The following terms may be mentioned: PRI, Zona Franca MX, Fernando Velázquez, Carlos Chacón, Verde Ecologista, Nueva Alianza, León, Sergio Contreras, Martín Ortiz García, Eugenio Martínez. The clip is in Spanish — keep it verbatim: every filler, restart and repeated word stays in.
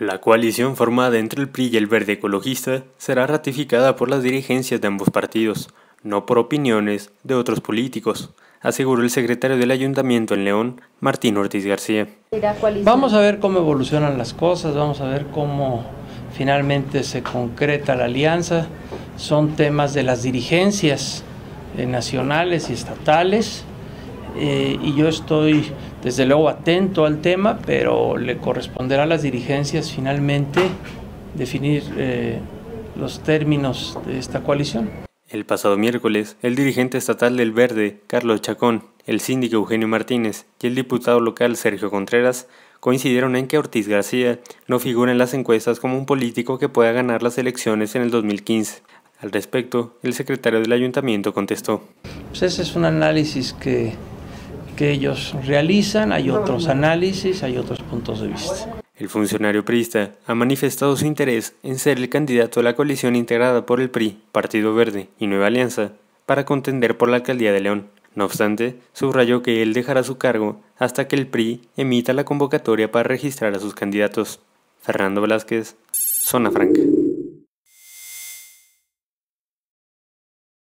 La coalición formada entre el P R I y el Verde Ecologista será ratificada por las dirigencias de ambos partidos, no por opiniones de otros políticos, aseguró el secretario del Ayuntamiento en León, Martín Ortiz García. Vamos a ver cómo evolucionan las cosas, vamos a ver cómo finalmente se concreta la alianza. Son temas de las dirigencias eh, nacionales y estatales eh, y yo estoy desde luego atento al tema, pero le corresponderá a las dirigencias finalmente definir eh, los términos de esta coalición. El pasado miércoles, el dirigente estatal del Verde, Carlos Chacón, el síndico Eugenio Martínez y el diputado local Sergio Contreras coincidieron en que Ortiz García no figura en las encuestas como un político que pueda ganar las elecciones en el dos mil quince. Al respecto, el secretario del Ayuntamiento contestó. Pues ese es un análisis que, que ellos realizan, hay otros análisis, hay otros puntos de vista. El funcionario priista ha manifestado su interés en ser el candidato a la coalición integrada por el P R I, Partido Verde y Nueva Alianza para contender por la alcaldía de León. No obstante, subrayó que él dejará su cargo hasta que el P R I emita la convocatoria para registrar a sus candidatos. Fernando Velázquez, Zona Franca.